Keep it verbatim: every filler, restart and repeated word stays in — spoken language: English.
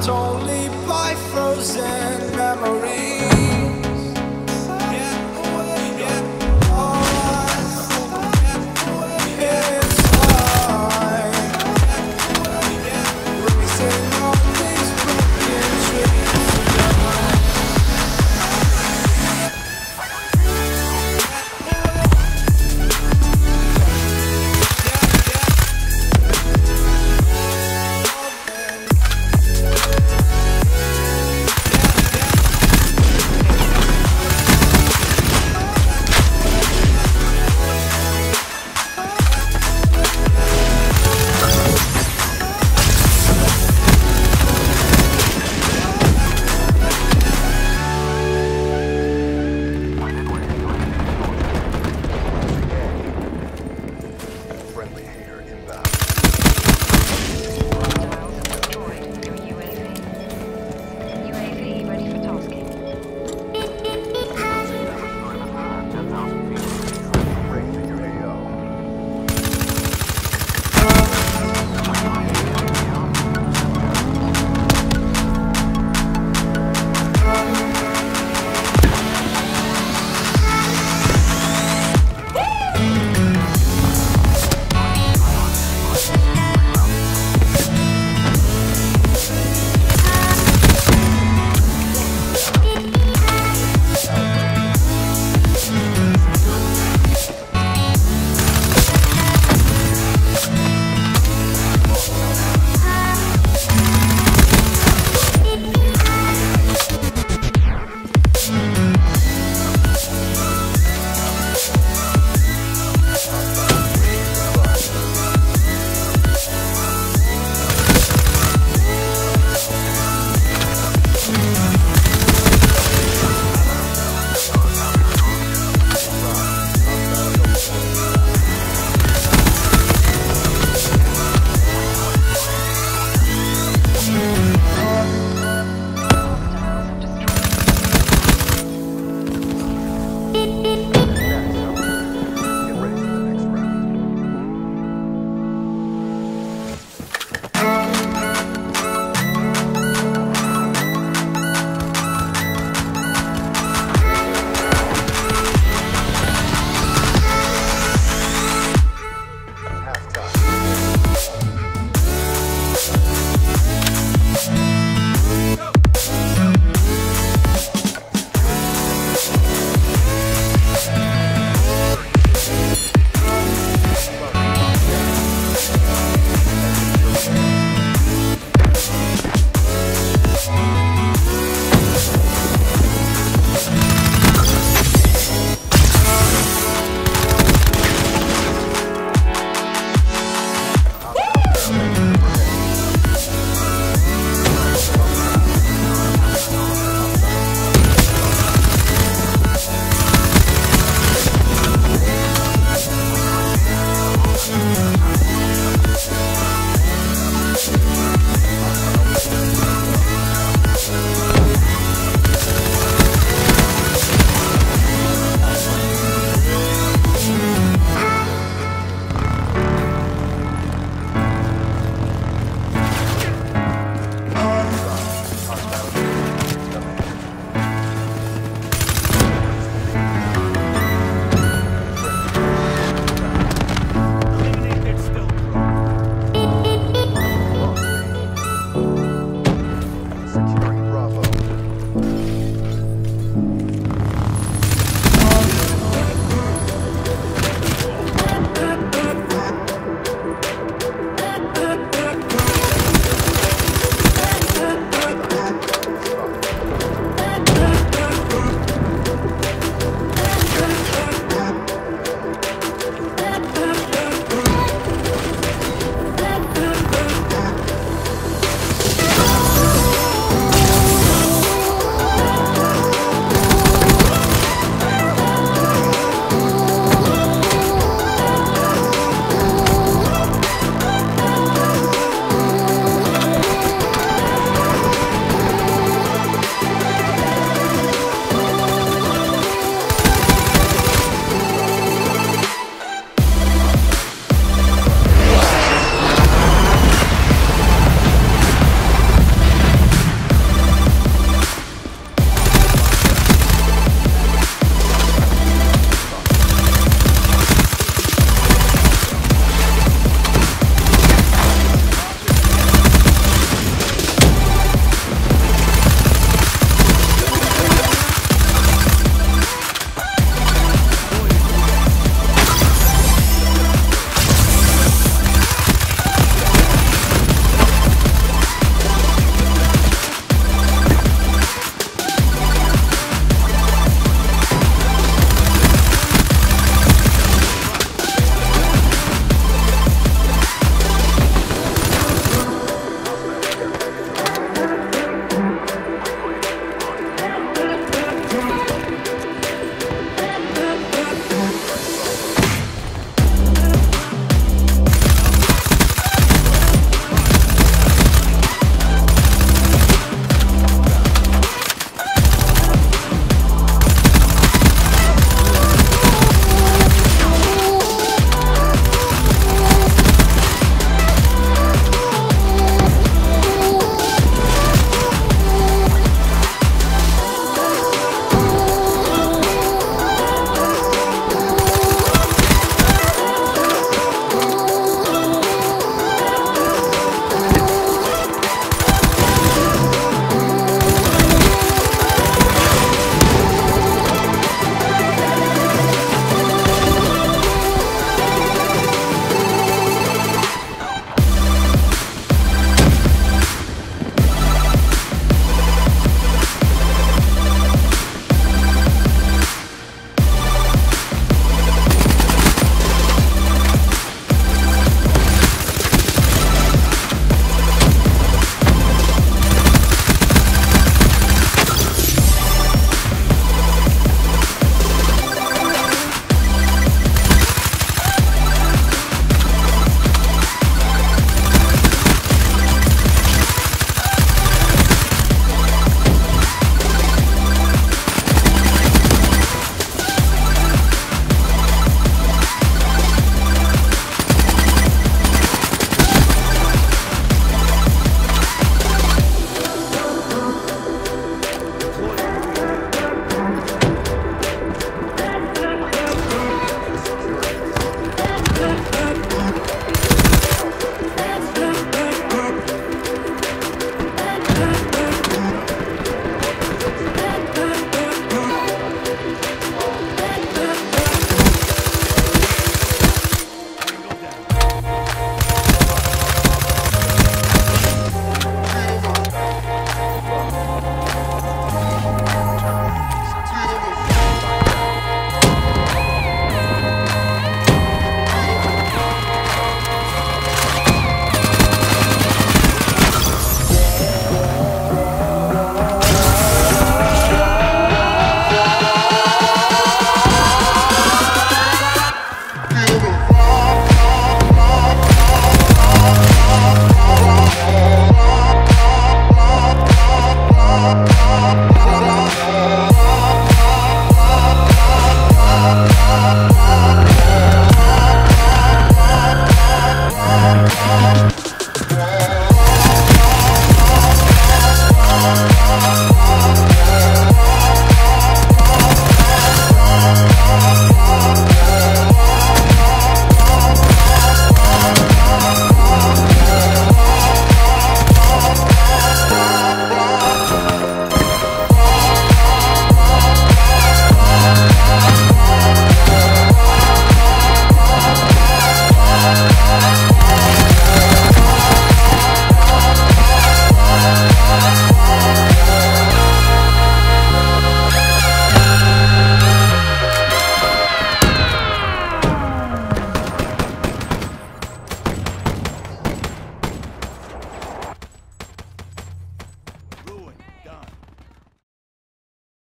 bound only by frozen memories.